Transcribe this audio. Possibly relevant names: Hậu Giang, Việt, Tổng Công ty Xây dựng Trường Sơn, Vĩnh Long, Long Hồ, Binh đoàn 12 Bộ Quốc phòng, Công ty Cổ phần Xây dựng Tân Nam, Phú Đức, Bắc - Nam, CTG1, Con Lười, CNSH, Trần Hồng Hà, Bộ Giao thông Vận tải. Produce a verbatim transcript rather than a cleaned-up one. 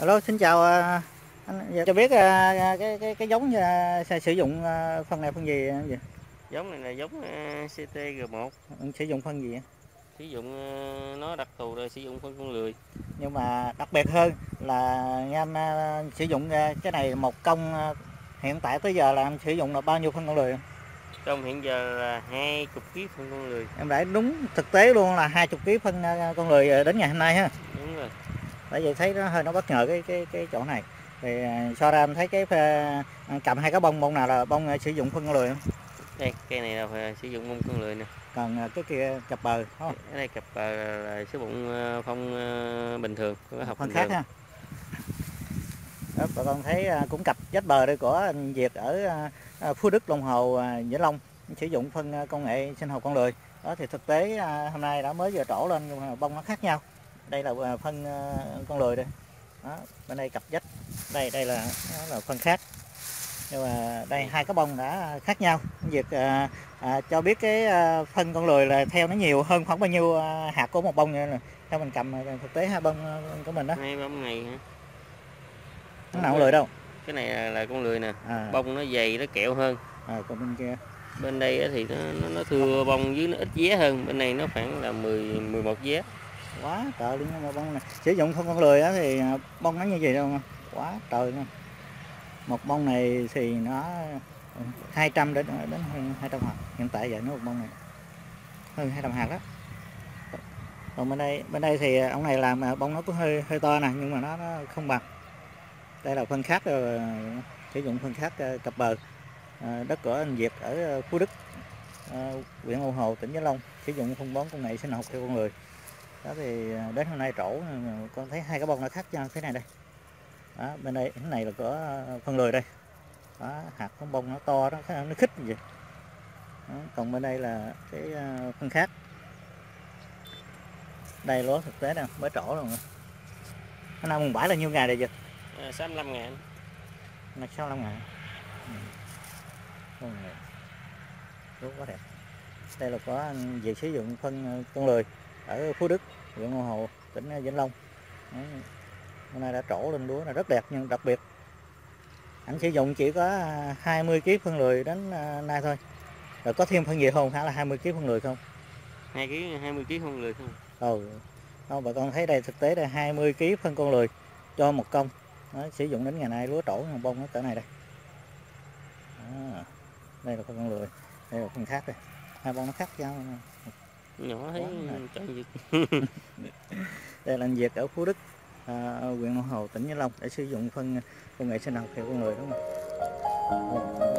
Hello, xin chào anh, cho biết cái cái cái giống sử dụng phân này phân gì vậy? Giống này là giống C T G một. Sử dụng phân gì? Sử dụng nó đặc thù rồi, sử dụng phân con lười. Nhưng mà đặc biệt hơn là em sử dụng cái này một công, hiện tại tới giờ là em sử dụng là bao nhiêu phân con lười? Trong hiện giờ là hai chục ký phân con lười. Em đã đúng thực tế luôn là hai chục ký phân con lười đến ngày hôm nay ha. Đúng rồi. Tại vì thấy nó hơi nó bất ngờ cái cái cái chỗ này. Thì so ra em thấy cái cầm hai cái bông bông nào là bông sử dụng phân con lười không? Đây, cây này là sử dụng bông con lười nè. Còn cái kia cặp bờ không? Cái này cặp bờ là sử dụng phong bình thường, học phân khác ha. Đó, bà con thấy cũng cặp vách bờ đây của anh Việt ở Phú Đức, Long Hồ, Vĩnh Long sử dụng phân công nghệ sinh học con lười. Đó thì thực tế hôm nay đã mới vừa trổ lên nhưng mà bông nó khác nhau. Đây là phân con lười đây. Đó, bên đây cặp vách. Đây đây là nó là phân khác. Nhưng mà đây hai cái bông đã khác nhau. Anh Việt à, à, cho biết cái phân con lười là theo nó nhiều hơn khoảng bao nhiêu hạt của một bông nữa. Theo mình cầm thực tế hai bông của mình đó. Hai bông này hả? Nó nào con lười đâu. Cái này là, là con lười nè, à. Bông nó dày, nó kẹo hơn. À, còn bên kia. Bên đây thì nó, nó, nó thưa bông dưới, nó ít vé hơn. Bên này nó khoảng là mười, mười một vé. Quá trời luôn mà bông này. Sử dụng phân con lười đó thì bông nó như vậy đâu mà. Quá trời luôn. Một bông này thì nó hai trăm đến đến hơn hai trăm hạt. Hiện tại giờ nó một bông này hơn hai trăm hạt đó. Còn bên đây, bên đây thì ông này làm bông nó cũng hơi hơi to nè, nhưng mà nó, nó không bằng. Đây là phân khác, sử dụng phân khác cặp bờ, đất của anh Việt ở Phú Đức, huyện Long Hồ, tỉnh Vĩnh Long, sử dụng phân bón công nghệ sinh học theo con người. Đó thì đến hôm nay trổ con thấy hai cái bông nó khác nhau thế này đây. Đó, bên đây cái này là có phân lười đây. Đó, hạt con bông nó to, nó nó khít như vậy. Đó, còn bên đây là cái phân khác. Đây lúa thực tế nè, mới trổ luôn. Hôm nay mùng bảy là nhiêu ngày rồi Việt? sáu mươi lăm ngàn. sáu mươi lăm ngàn. Ừ. Đúng quá đẹp. Đây là có việc sử dụng phân con lười ở Phú Đức, huyện Long Hồ, tỉnh Vĩnh Long. Đấy. Hôm nay đã trổ lên lúa là rất đẹp, nhưng đặc biệt anh sử dụng chỉ có hai mươi ký phân lười đến nay thôi. Rồi có thêm phân gì không? Hả, là hai mươi ký phân lười không? hai ký hai mươi ký phân lười không? Ừ. Không, bà con thấy đây thực tế là hai mươi ký phân con lười cho một công. Đó, sử dụng đến ngày nay lúa trổ bông nó cỡ này đây. Đó, đây là con lười, đây là con khác đây, hai bông nó khác nhau nhỏ thấy đây là anh Việt ở Phú Đức, à, huyện Long Hồ, tỉnh Vĩnh Long để sử dụng phân công nghệ sinh học theo con lười, đúng không?